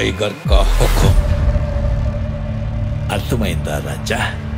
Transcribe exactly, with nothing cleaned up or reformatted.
Tiger का हुकुम. अर्थमैंदा राजा.